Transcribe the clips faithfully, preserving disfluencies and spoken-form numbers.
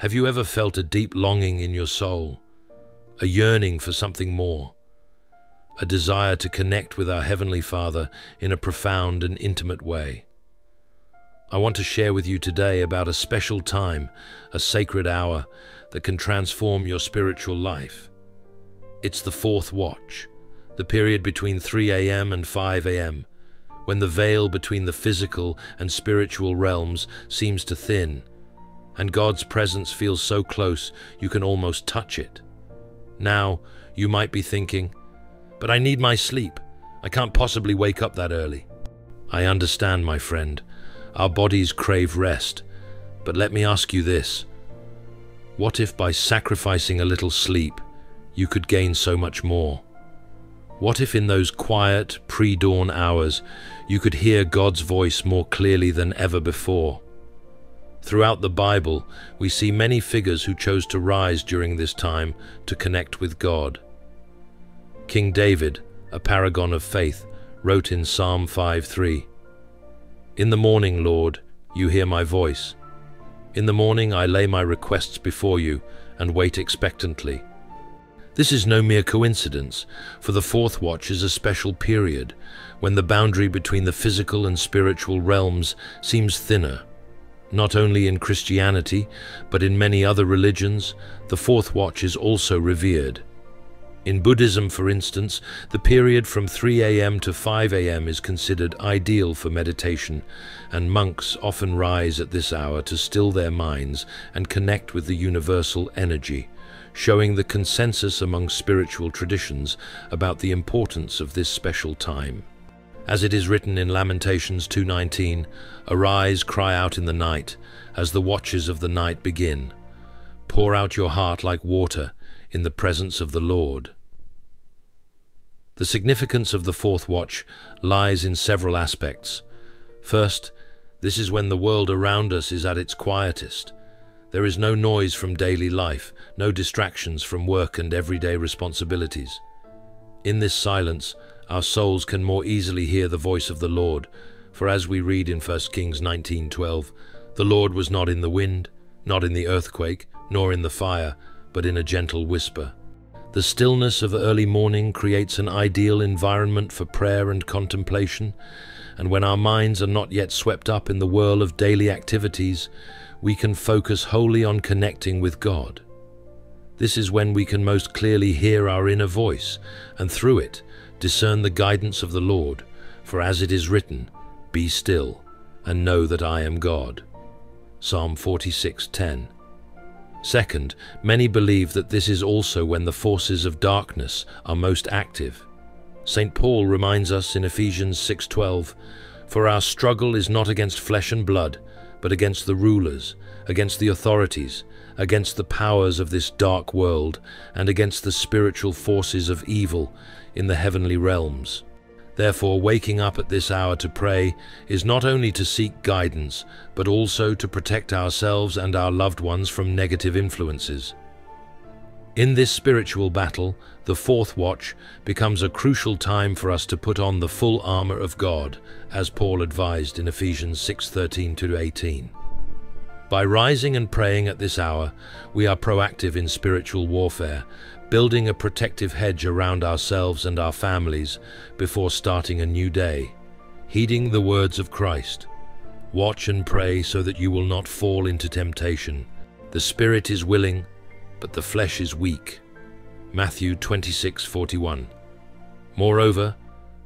Have you ever felt a deep longing in your soul, a yearning for something more, a desire to connect with our Heavenly Father in a profound and intimate way? I want to share with you today about a special time, a sacred hour that can transform your spiritual life. It's the fourth watch, the period between three A M and five A M, when the veil between the physical and spiritual realms seems to thin, and God's presence feels so close you can almost touch it. Now, you might be thinking, but I need my sleep. I can't possibly wake up that early. I understand, my friend. Our bodies crave rest. But let me ask you this. What if by sacrificing a little sleep, you could gain so much more? What if in those quiet, pre-dawn hours, you could hear God's voice more clearly than ever before? Throughout the Bible, we see many figures who chose to rise during this time to connect with God. King David, a paragon of faith, wrote in Psalm five three, "In the morning, Lord, you hear my voice. In the morning I lay my requests before you and wait expectantly." This is no mere coincidence, for the fourth watch is a special period when the boundary between the physical and spiritual realms seems thinner. Not only in Christianity, but in many other religions, the fourth watch is also revered. In Buddhism, for instance, the period from three A M to five A M is considered ideal for meditation, and monks often rise at this hour to still their minds and connect with the universal energy, showing the consensus among spiritual traditions about the importance of this special time. As it is written in Lamentations two nineteen, "Arise, cry out in the night, as the watches of the night begin. Pour out your heart like water in the presence of the Lord." The significance of the fourth watch lies in several aspects. First, this is when the world around us is at its quietest. There is no noise from daily life, no distractions from work and everyday responsibilities. In this silence, our souls can more easily hear the voice of the Lord, for as we read in First Kings nineteen twelve, "The Lord was not in the wind, not in the earthquake, nor in the fire, but in a gentle whisper." The stillness of early morning creates an ideal environment for prayer and contemplation, and when our minds are not yet swept up in the whirl of daily activities, we can focus wholly on connecting with God. This is when we can most clearly hear our inner voice, and through it, discern the guidance of the Lord, for as it is written, "Be still, and know that I am God." Psalm forty-six ten. Second, many believe that this is also when the forces of darkness are most active. Saint Paul reminds us in Ephesians six twelve, "For our struggle is not against flesh and blood, but against the rulers, against the authorities, against the powers of this dark world, and against the spiritual forces of evil in the heavenly realms." Therefore, waking up at this hour to pray is not only to seek guidance, but also to protect ourselves and our loved ones from negative influences. In this spiritual battle, the fourth watch becomes a crucial time for us to put on the full armor of God, as Paul advised in Ephesians six thirteen to eighteen. By rising and praying at this hour, we are proactive in spiritual warfare, building a protective hedge around ourselves and our families before starting a new day. Heeding the words of Christ, "Watch and pray so that you will not fall into temptation. The spirit is willing, but the flesh is weak." Matthew twenty-six forty-one. Moreover,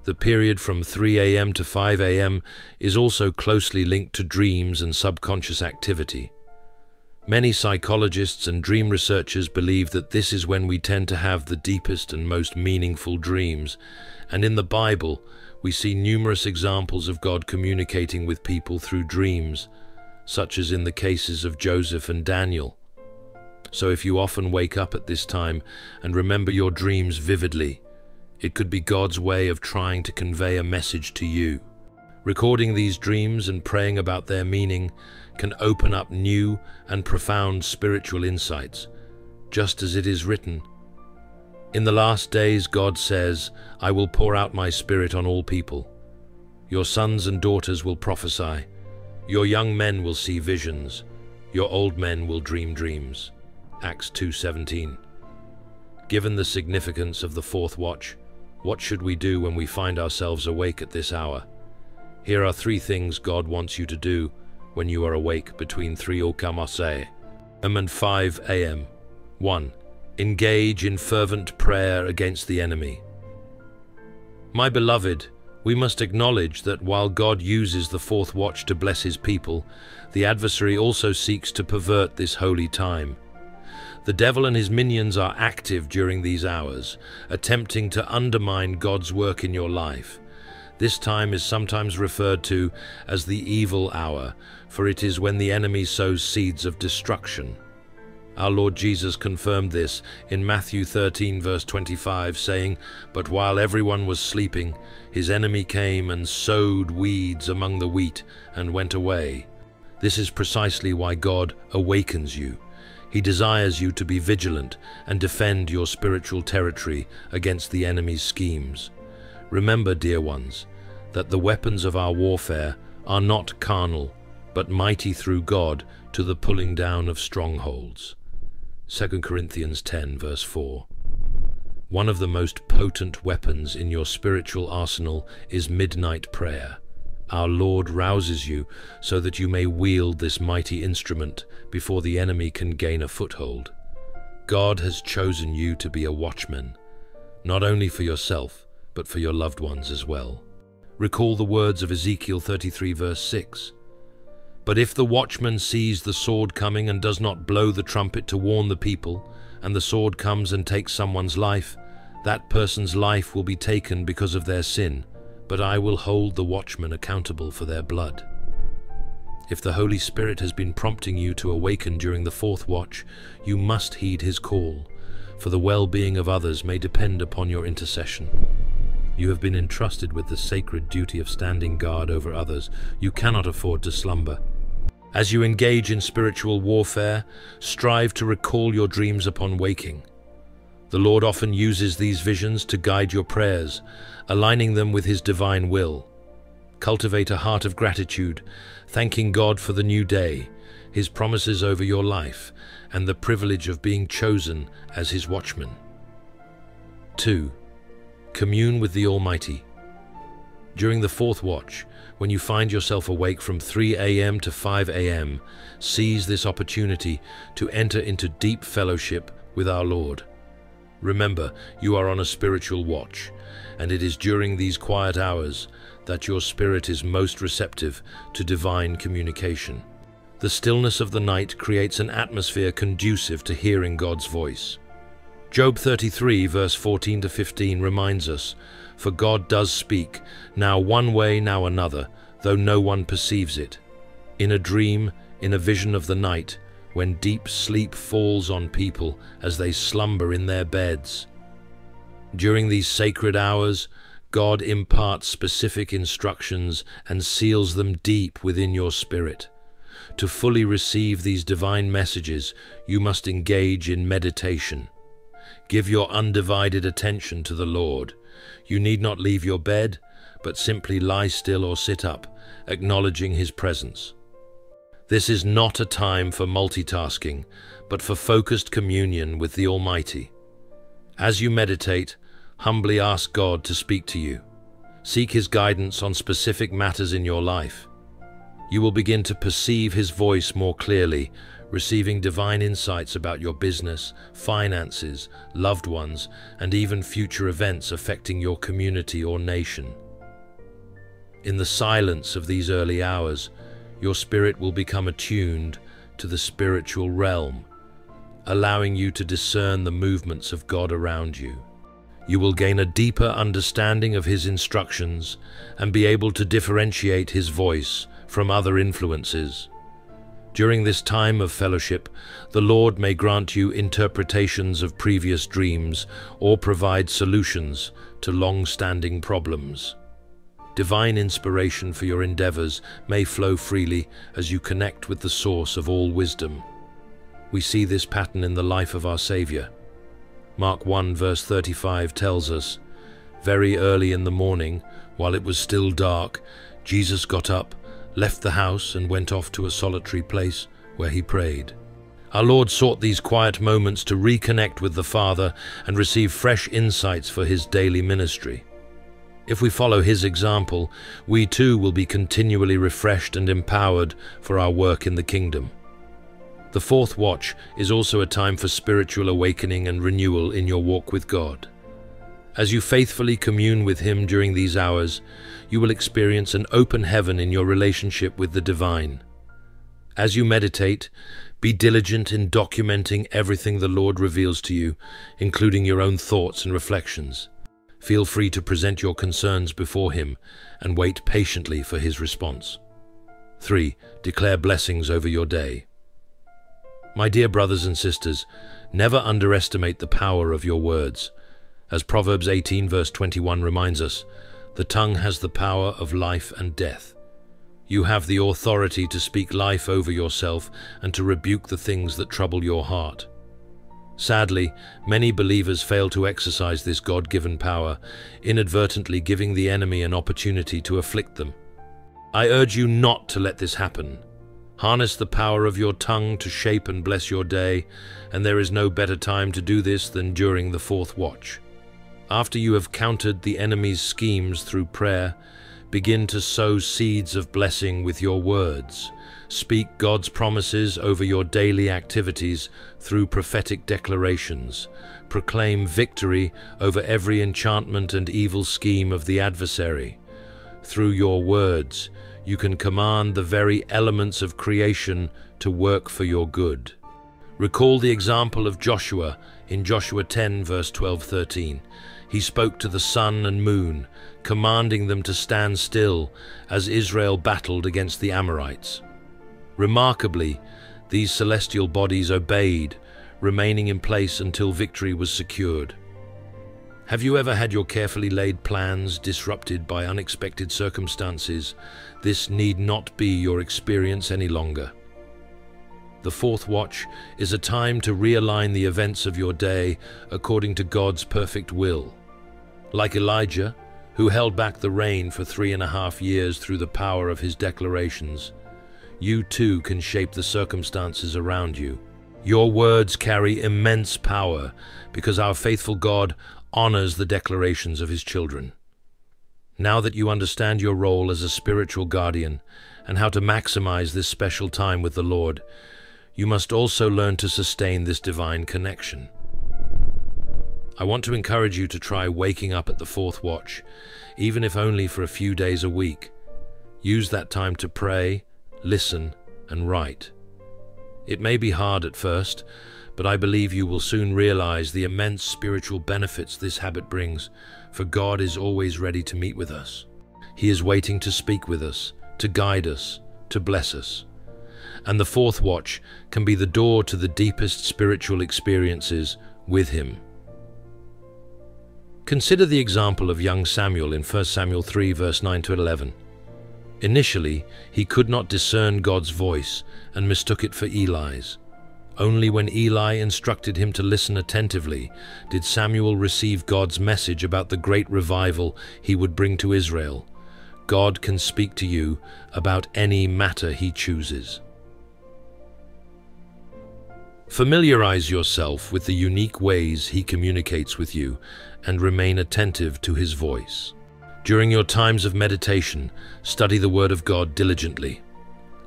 the period from three A M to five A M is also closely linked to dreams and subconscious activity. Many psychologists and dream researchers believe that this is when we tend to have the deepest and most meaningful dreams, and in the Bible, we see numerous examples of God communicating with people through dreams, such as in the cases of Joseph and Daniel. So if you often wake up at this time and remember your dreams vividly, it could be God's way of trying to convey a message to you. Recording these dreams and praying about their meaning can open up new and profound spiritual insights, just as it is written, "In the last days, God says, I will pour out my spirit on all people. Your sons and daughters will prophesy. Your young men will see visions. Your old men will dream dreams. Acts two seventeen. Given the significance of the fourth watch, what should we do when we find ourselves awake at this hour? Here are three things God wants you to do when you are awake between three o'clock and five a m one. Engage in fervent prayer against the enemy. My beloved, we must acknowledge that while God uses the fourth watch to bless his people, the adversary also seeks to pervert this holy time. The devil and his minions are active during these hours, attempting to undermine God's work in your life. This time is sometimes referred to as the evil hour, for it is when the enemy sows seeds of destruction. Our Lord Jesus confirmed this in Matthew thirteen verse twenty-five, saying, "But while everyone was sleeping, his enemy came and sowed weeds among the wheat and went away." This is precisely why God awakens you. He desires you to be vigilant and defend your spiritual territory against the enemy's schemes. Remember, dear ones, that the weapons of our warfare are not carnal, but mighty through God to the pulling down of strongholds. Second Corinthians ten verse four. One of the most potent weapons in your spiritual arsenal is midnight prayer. Our Lord rouses you so that you may wield this mighty instrument before the enemy can gain a foothold. God has chosen you to be a watchman, not only for yourself, but for your loved ones as well. Recall the words of Ezekiel thirty-three verse six. "But if the watchman sees the sword coming and does not blow the trumpet to warn the people, and the sword comes and takes someone's life, that person's life will be taken because of their sin, but I will hold the watchmen accountable for their blood." If the Holy Spirit has been prompting you to awaken during the fourth watch, you must heed his call, for the well-being of others may depend upon your intercession. You have been entrusted with the sacred duty of standing guard over others. You cannot afford to slumber. As you engage in spiritual warfare, strive to recall your dreams upon waking. The Lord often uses these visions to guide your prayers, aligning them with his divine will. Cultivate a heart of gratitude, thanking God for the new day, his promises over your life, and the privilege of being chosen as his watchman. two. Commune with the Almighty. During the fourth watch, when you find yourself awake from three a m to five a m, seize this opportunity to enter into deep fellowship with our Lord. Remember, you are on a spiritual watch, and it is during these quiet hours that your spirit is most receptive to divine communication. The stillness of the night creates an atmosphere conducive to hearing God's voice. Job thirty-three verse fourteen to fifteen reminds us, "For God does speak, now one way, now another, though no one perceives it. In a dream, in a vision of the night, when deep sleep falls on people as they slumber in their beds." During these sacred hours, God imparts specific instructions and seals them deep within your spirit. To fully receive these divine messages, you must engage in meditation. Give your undivided attention to the Lord. You need not leave your bed, but simply lie still or sit up, acknowledging his presence. This is not a time for multitasking, but for focused communion with the Almighty. As you meditate, humbly ask God to speak to you. Seek his guidance on specific matters in your life. You will begin to perceive his voice more clearly, receiving divine insights about your business, finances, loved ones, and even future events affecting your community or nation. In the silence of these early hours, your spirit will become attuned to the spiritual realm, allowing you to discern the movements of God around you. You will gain a deeper understanding of his instructions and be able to differentiate his voice from other influences. During this time of fellowship, the Lord may grant you interpretations of previous dreams or provide solutions to long-standing problems. Divine inspiration for your endeavors may flow freely as you connect with the source of all wisdom. We see this pattern in the life of our Savior. Mark one verse thirty-five tells us, "Very early in the morning, while it was still dark, Jesus got up, left the house and went off to a solitary place where he prayed. Our Lord sought these quiet moments to reconnect with the Father and receive fresh insights for his daily ministry. If we follow his example, we too will be continually refreshed and empowered for our work in the kingdom. The fourth watch is also a time for spiritual awakening and renewal in your walk with God. As you faithfully commune with him during these hours, you will experience an open heaven in your relationship with the divine. As you meditate, be diligent in documenting everything the Lord reveals to you, including your own thoughts and reflections. Feel free to present your concerns before him and wait patiently for his response. three. Declare blessings over your day. My dear brothers and sisters, never underestimate the power of your words. As Proverbs eighteen verse twenty-one reminds us, the tongue has the power of life and death. You have the authority to speak life over yourself and to rebuke the things that trouble your heart. Sadly, many believers fail to exercise this God-given power, inadvertently giving the enemy an opportunity to afflict them. I urge you not to let this happen. Harness the power of your tongue to shape and bless your day, and there is no better time to do this than during the fourth watch. After you have countered the enemy's schemes through prayer, begin to sow seeds of blessing with your words. Speak God's promises over your daily activities through prophetic declarations. Proclaim victory over every enchantment and evil scheme of the adversary. Through your words, you can command the very elements of creation to work for your good. Recall the example of Joshua in Joshua ten verse twelve thirteen. He spoke to the sun and moon, commanding them to stand still as Israel battled against the Amorites. Remarkably, these celestial bodies obeyed, remaining in place until victory was secured. Have you ever had your carefully laid plans disrupted by unexpected circumstances? This need not be your experience any longer. The fourth watch is a time to realign the events of your day according to God's perfect will. Like Elijah, who held back the rain for three and a half years through the power of his declarations, you too can shape the circumstances around you. Your words carry immense power because our faithful God honors the declarations of his children. Now that you understand your role as a spiritual guardian and how to maximize this special time with the Lord, you must also learn to sustain this divine connection. I want to encourage you to try waking up at the fourth watch, even if only for a few days a week. Use that time to pray, listen, and write. It may be hard at first, but I believe you will soon realize the immense spiritual benefits this habit brings, for God is always ready to meet with us. He is waiting to speak with us, to guide us, to bless us. And the fourth watch can be the door to the deepest spiritual experiences with him. Consider the example of young Samuel in first Samuel three, verse nine to eleven. Initially, he could not discern God's voice and mistook it for Eli's. Only when Eli instructed him to listen attentively did Samuel receive God's message about the great revival he would bring to Israel. God can speak to you about any matter he chooses. Familiarize yourself with the unique ways he communicates with you and remain attentive to his voice. During your times of meditation, study the Word of God diligently.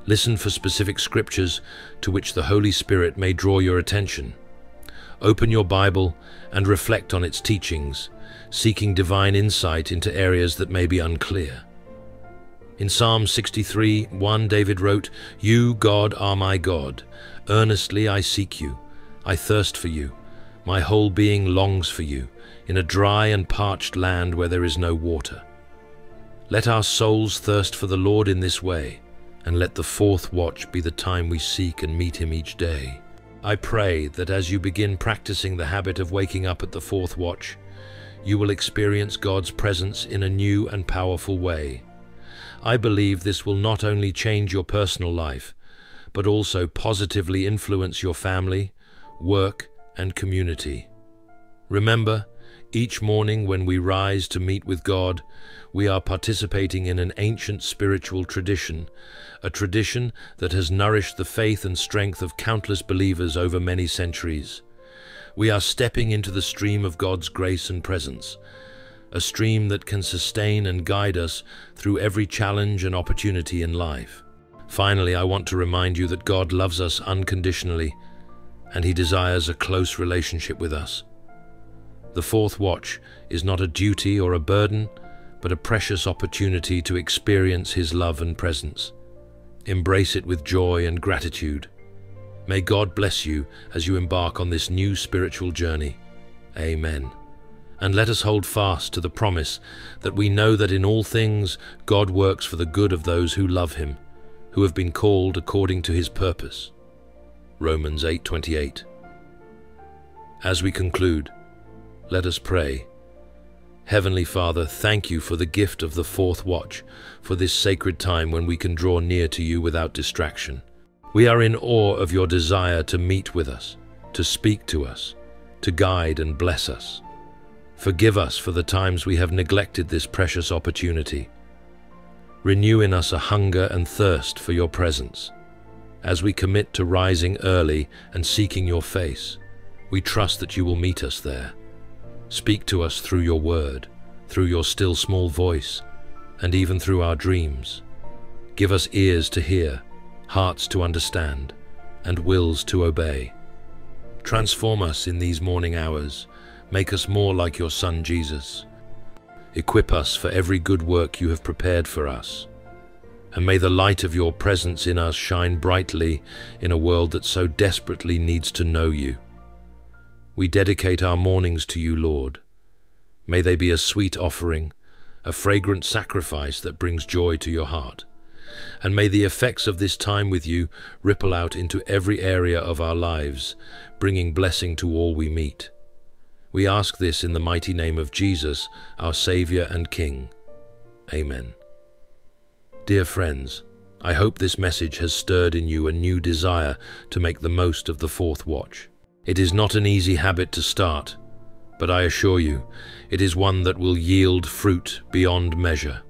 Listen for specific scriptures to which the Holy Spirit may draw your attention. Open your Bible and reflect on its teachings, seeking divine insight into areas that may be unclear. In Psalm sixty-three, one, David wrote, "You, God, are my God. Earnestly I seek you. I thirst for you. My whole being longs for you, in a dry and parched land where there is no water." Let our souls thirst for the Lord in this way, and let the fourth watch be the time we seek and meet him each day. I pray that as you begin practicing the habit of waking up at the fourth watch, you will experience God's presence in a new and powerful way. I believe this will not only change your personal life, but also positively influence your family, work, and community. Remember, Each morning when we rise to meet with God, we are participating in an ancient spiritual tradition, a tradition that has nourished the faith and strength of countless believers over many centuries. We are stepping into the stream of God's grace and presence, a stream that can sustain and guide us through every challenge and opportunity in life. Finally, I want to remind you that God loves us unconditionally, and He desires a close relationship with us. The fourth watch is not a duty or a burden, but a precious opportunity to experience His love and presence. Embrace it with joy and gratitude. May God bless you as you embark on this new spiritual journey. Amen. And let us hold fast to the promise that we know that in all things God works for the good of those who love Him, who have been called according to His purpose. Romans eight twenty-eight. As we conclude, let us pray. Heavenly Father, thank you for the gift of the fourth watch, for this sacred time when we can draw near to you without distraction. We are in awe of your desire to meet with us, to speak to us, to guide and bless us. Forgive us for the times we have neglected this precious opportunity. Renew in us a hunger and thirst for your presence. As we commit to rising early and seeking your face, we trust that you will meet us there. Speak to us through your word, through your still small voice, and even through our dreams. Give us ears to hear, hearts to understand, and wills to obey. Transform us in these morning hours. Make us more like your Son, Jesus. Equip us for every good work you have prepared for us. And may the light of your presence in us shine brightly in a world that so desperately needs to know you. We dedicate our mornings to you, Lord. May they be a sweet offering, a fragrant sacrifice that brings joy to your heart. And may the effects of this time with you ripple out into every area of our lives, bringing blessing to all we meet. We ask this in the mighty name of Jesus, our Savior and King. Amen. Dear friends, I hope this message has stirred in you a new desire to make the most of the fourth watch. It is not an easy habit to start, but I assure you, it is one that will yield fruit beyond measure.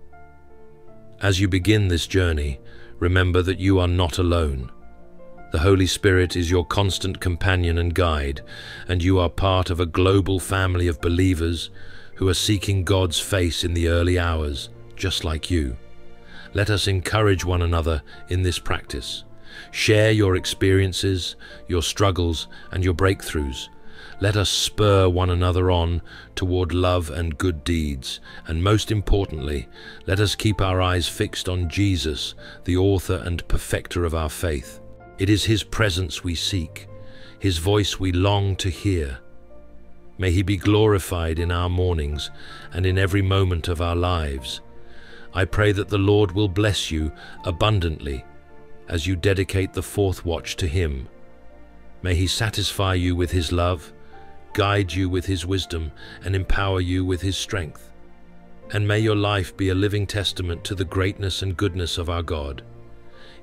As you begin this journey, remember that you are not alone. The Holy Spirit is your constant companion and guide, and you are part of a global family of believers who are seeking God's face in the early hours, just like you. Let us encourage one another in this practice. Share your experiences, your struggles, and your breakthroughs. Let us spur one another on toward love and good deeds. And most importantly, let us keep our eyes fixed on Jesus, the author and perfecter of our faith. It is His presence we seek, His voice we long to hear. May He be glorified in our mornings and in every moment of our lives. I pray that the Lord will bless you abundantly as you dedicate the fourth watch to Him. May He satisfy you with His love, guide you with His wisdom, and empower you with His strength. And may your life be a living testament to the greatness and goodness of our God.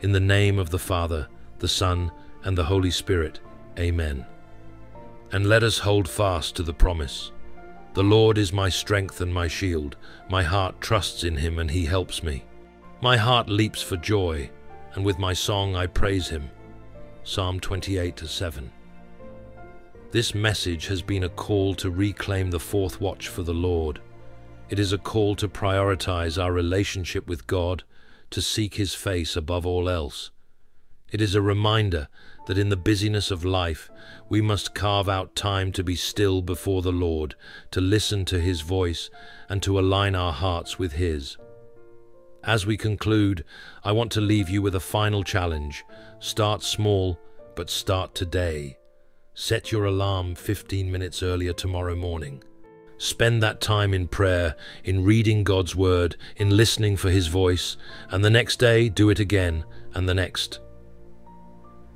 In the name of the Father, the Son, and the Holy Spirit, Amen. And let us hold fast to the promise. The Lord is my strength and my shield. My heart trusts in Him and He helps me. My heart leaps for joy, and with my song I praise Him. Psalm twenty-eight to seven. This message has been a call to reclaim the fourth watch for the Lord. It is a call to prioritize our relationship with God, to seek His face above all else. It is a reminder that in the busyness of life, we must carve out time to be still before the Lord, to listen to His voice, and to align our hearts with His. As we conclude, I want to leave you with a final challenge. Start small, but start today. Set your alarm fifteen minutes earlier tomorrow morning. Spend that time in prayer, in reading God's word, in listening for His voice, and the next day, do it again, and the next.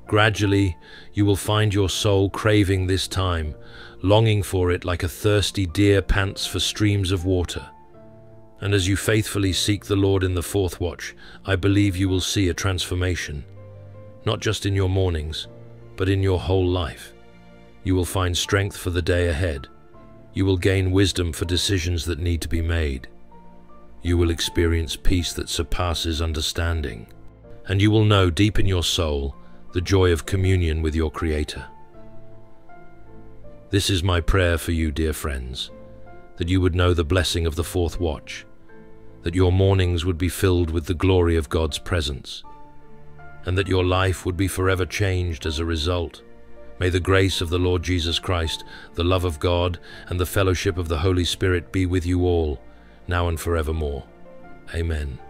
Gradually, you will find your soul craving this time, longing for it like a thirsty deer pants for streams of water. And as you faithfully seek the Lord in the fourth watch, I believe you will see a transformation, not just in your mornings, but in your whole life. You will find strength for the day ahead, You will gain wisdom for decisions that need to be made. You will experience peace that surpasses understanding, and you will know deep in your soul the joy of communion with your Creator. This is my prayer for you, dear friends, that you would know the blessing of the fourth watch, that your mornings would be filled with the glory of God's presence, and that your life would be forever changed as a result. May the grace of the Lord Jesus Christ, the love of God, and the fellowship of the Holy Spirit be with you all, now and forevermore. Amen.